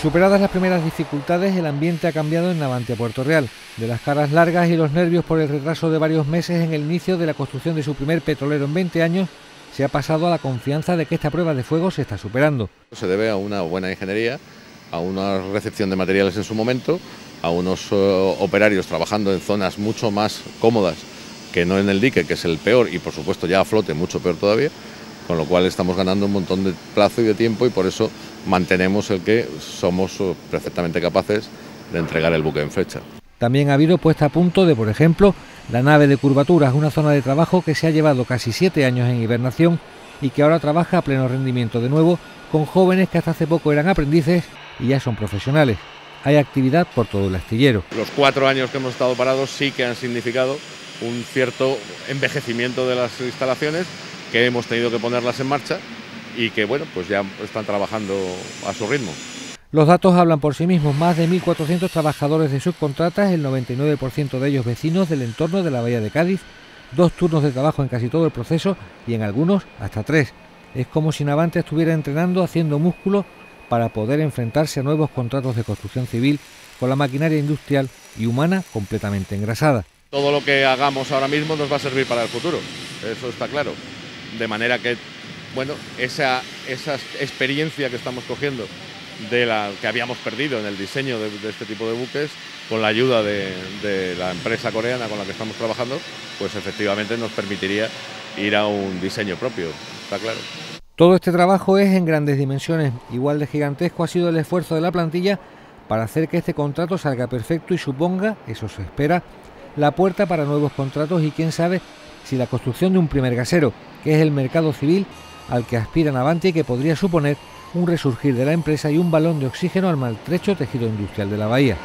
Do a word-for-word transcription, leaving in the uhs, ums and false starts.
Superadas las primeras dificultades, el ambiente ha cambiado en Navantia Puerto Real. De las caras largas y los nervios por el retraso de varios meses en el inicio de la construcción de su primer petrolero en veinte años, se ha pasado a la confianza de que esta prueba de fuego se está superando. Se debe a una buena ingeniería, a una recepción de materiales en su momento, a unos uh, operarios trabajando en zonas mucho más cómodas que no en el dique, que es el peor, y por supuesto ya a flote mucho peor todavía, con lo cual estamos ganando un montón de plazo y de tiempo, y por eso mantenemos el que somos perfectamente capaces de entregar el buque en fecha. También ha habido puesta a punto de, por ejemplo, la nave de curvaturas, una zona de trabajo que se ha llevado casi siete años en hibernación y que ahora trabaja a pleno rendimiento de nuevo con jóvenes que hasta hace poco eran aprendices y ya son profesionales. Hay actividad por todo el astillero. Los cuatro años que hemos estado parados sí que han significado un cierto envejecimiento de las instalaciones, que hemos tenido que ponerlas en marcha y que, bueno, pues ya están trabajando a su ritmo. Los datos hablan por sí mismos: más de mil cuatrocientos trabajadores de subcontratas, el noventa y nueve por ciento de ellos vecinos del entorno de la Bahía de Cádiz, dos turnos de trabajo en casi todo el proceso y en algunos hasta tres. Es como si Navantia estuviera entrenando, haciendo músculo para poder enfrentarse a nuevos contratos de construcción civil con la maquinaria industrial y humana completamente engrasada. Todo lo que hagamos ahora mismo nos va a servir para el futuro, eso está claro. De manera que, bueno, esa, esa experiencia que estamos cogiendo, de la que habíamos perdido en el diseño de, de este tipo de buques, con la ayuda de, de la empresa coreana con la que estamos trabajando, pues efectivamente nos permitiría ir a un diseño propio, está claro. Todo este trabajo es en grandes dimensiones. Igual de gigantesco ha sido el esfuerzo de la plantilla para hacer que este contrato salga perfecto y suponga, eso se espera, la puerta para nuevos contratos y quién sabe si la construcción de un primer gasero, que es el mercado civil al que aspira Navantia y que podría suponer un resurgir de la empresa y un balón de oxígeno al maltrecho tejido industrial de la bahía.